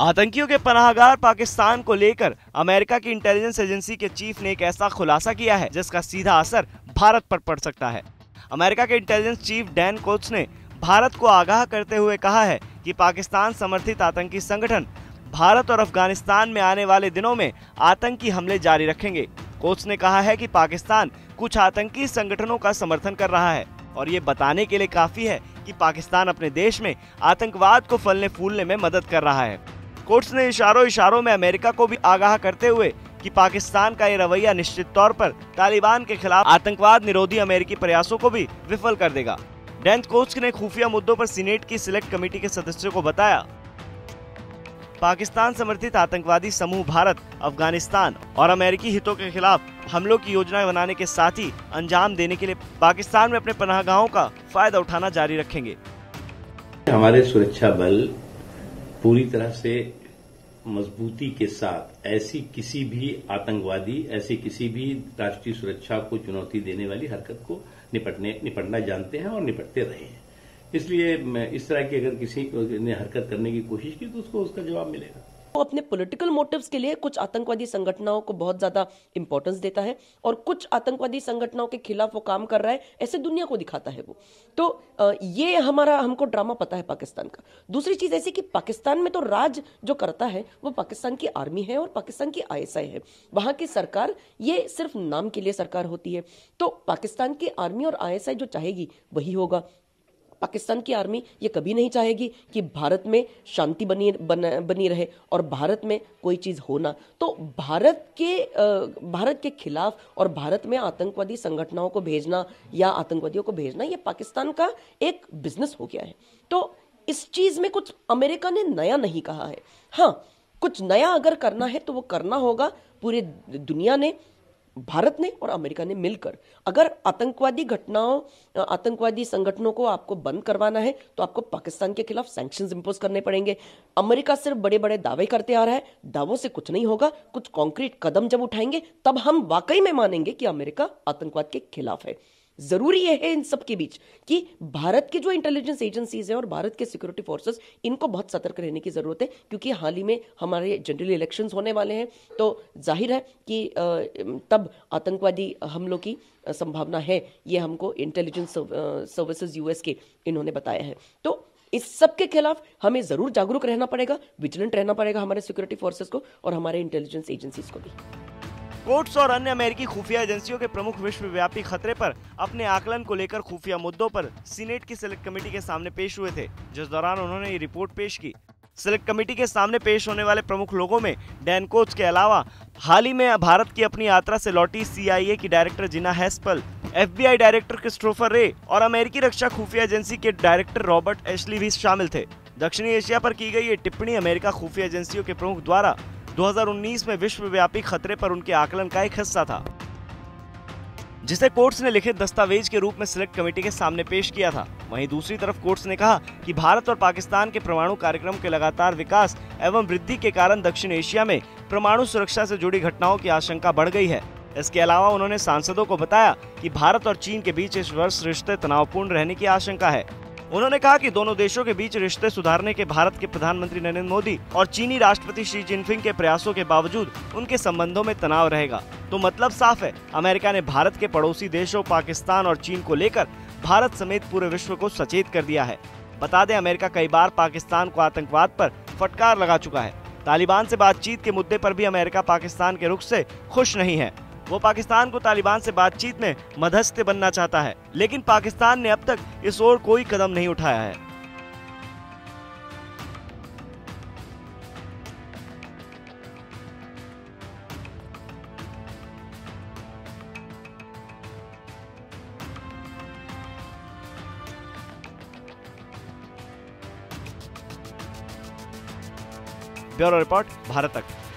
आतंकियों के पनाहगार पाकिस्तान को लेकर अमेरिका की इंटेलिजेंस एजेंसी के चीफ ने एक ऐसा खुलासा किया है जिसका सीधा असर भारत पर पड़ सकता है। अमेरिका के इंटेलिजेंस चीफ डैन कोट्स ने भारत को आगाह करते हुए कहा है कि पाकिस्तान समर्थित आतंकी संगठन भारत और अफगानिस्तान में आने वाले दिनों में आतंकी हमले जारी रखेंगे। कोट्स ने कहा है कि पाकिस्तान कुछ आतंकी संगठनों का समर्थन कर रहा है और ये बताने के लिए काफी है कि पाकिस्तान अपने देश में आतंकवाद को फलने फूलने में मदद कर रहा है। कोट्स ने इशारों में अमेरिका को भी आगाह करते हुए कि पाकिस्तान का ये रवैया निश्चित तौर पर तालिबान के खिलाफ आतंकवाद निरोधी अमेरिकी प्रयासों को भी विफल कर देगा। डैन कोट्स ने खुफिया मुद्दों पर सीनेट की सिलेक्ट कमेटी के सदस्यों को बताया, पाकिस्तान समर्थित आतंकवादी समूह भारत, अफगानिस्तान और अमेरिकी हितों के खिलाफ हमलों की योजना बनाने के साथ ही अंजाम देने के लिए पाकिस्तान में अपने पनाहगाहों का फायदा उठाना जारी रखेंगे। हमारे सुरक्षा बल पूरी तरह से मजबूती के साथ ऐसी किसी भी आतंकवादी, ऐसी किसी भी राष्ट्रीय सुरक्षा को चुनौती देने वाली हरकत को निपटना जानते हैं और निपटते रहे हैं। इसलिए इस तरह की अगर किसी ने हरकत करने की कोशिश की तो उसको उसका जवाब मिलेगा। वो अपने पॉलिटिकल मोटिव्स के लिए कुछ आतंकवादी संगठनों को बहुत ज्यादा इंपॉर्टेंस देता है और कुछ आतंकवादी संगठनों के खिलाफ वो काम कर रहा है, ऐसे दुनिया को दिखाता है वो। तो ये हमको ड्रामा पता है पाकिस्तान का। दूसरी चीज ऐसी कि पाकिस्तान में तो राज जो करता है वो पाकिस्तान की आर्मी है और पाकिस्तान की ISI है। वहां की सरकार ये सिर्फ नाम के लिए सरकार होती है। तो पाकिस्तान की आर्मी और ISI जो चाहेगी वही होगा। पाकिस्तान की आर्मी ये कभी नहीं चाहेगी कि भारत में शांति बनी रहे और भारत में कोई चीज़ होना। तो भारत के खिलाफ और भारत में आतंकवादी संगठनों को भेजना या आतंकवादियों को भेजना ये पाकिस्तान का एक बिजनेस हो गया है। तो इस चीज़ में कुछ अमेरिका ने नया नहीं कहा है। हाँ, कुछ नया अगर करना है तो वो करना होगा पूरी दुनिया ने, भारत ने और अमेरिका ने मिलकर। अगर आतंकवादी घटनाओं, आतंकवादी संगठनों को आपको बंद करवाना है तो आपको पाकिस्तान के खिलाफ सैंक्शंस इंपोज करने पड़ेंगे। अमेरिका सिर्फ बड़े बड़े दावे करते आ रहा है, दावों से कुछ नहीं होगा। कुछ कॉन्क्रीट कदम जब उठाएंगे तब हम वाकई में मानेंगे कि अमेरिका आतंकवाद के खिलाफ है। जरूरी यह है इन सब के बीच कि भारत के जो इंटेलिजेंस एजेंसीज हैं और भारत के सिक्योरिटी फोर्सेस, इनको बहुत सतर्क रहने की ज़रूरत है क्योंकि हाल ही में हमारे जनरल इलेक्शंस होने वाले हैं। तो जाहिर है कि तब आतंकवादी हमलों की संभावना है, ये हमको इंटेलिजेंस सर्विसेज US के इन्होंने बताया है। तो इस सब के खिलाफ हमें ज़रूर जागरूक रहना पड़ेगा, विजिलेंट रहना पड़ेगा हमारे सिक्योरिटी फोर्सेज को और हमारे इंटेलिजेंस एजेंसीज को भी। कोट्स और अन्य अमेरिकी खुफिया एजेंसियों के प्रमुख विश्वव्यापी खतरे पर अपने आकलन को लेकर खुफिया मुद्दों पर सीनेट की सिलेक्ट कमेटी के सामने पेश हुए थे, जिस दौरान उन्होंने ये रिपोर्ट पेश की। सिलेक्ट कमेटी के सामने पेश होने वाले प्रमुख लोगों में डैन कोट्स के अलावा हाल ही में भारत की अपनी यात्रा से लौटी CIA की director Gina Haspel, FBI director Christopher Wray और अमेरिकी रक्षा खुफिया एजेंसी के डायरेक्टर रॉबर्ट एशली भी शामिल थे। दक्षिणी एशिया पर की गई ये टिप्पणी अमेरिका खुफिया एजेंसियों के प्रमुख द्वारा 2019 में विश्वव्यापी खतरे पर उनके आकलन का एक हिस्सा था, जिसे कोट्स ने लिखित दस्तावेज के रूप में सिलेक्ट कमेटी के सामने पेश किया था। वहीं दूसरी तरफ कोट्स ने कहा कि भारत और पाकिस्तान के परमाणु कार्यक्रम के लगातार विकास एवं वृद्धि के कारण दक्षिण एशिया में परमाणु सुरक्षा से जुड़ी घटनाओं की आशंका बढ़ गई है। इसके अलावा उन्होंने सांसदों को बताया कि भारत और चीन के बीच इस वर्ष रिश्ते तनावपूर्ण रहने की आशंका है। उन्होंने कहा कि दोनों देशों के बीच रिश्ते सुधारने के भारत के प्रधानमंत्री नरेंद्र मोदी और चीनी राष्ट्रपति Xi जिनपिंग के प्रयासों के बावजूद उनके संबंधों में तनाव रहेगा। तो मतलब साफ है, अमेरिका ने भारत के पड़ोसी देशों पाकिस्तान और चीन को लेकर भारत समेत पूरे विश्व को सचेत कर दिया है। बता दें, अमेरिका कई बार पाकिस्तान को आतंकवाद पर फटकार लगा चुका है। तालिबान से बातचीत के मुद्दे पर भी अमेरिका पाकिस्तान के रुख से खुश नहीं है। वो पाकिस्तान को तालिबान से बातचीत में मध्यस्थ बनना चाहता है, लेकिन पाकिस्तान ने अब तक इस ओर कोई कदम नहीं उठाया है। ब्यूरो रिपोर्ट, भारत तक।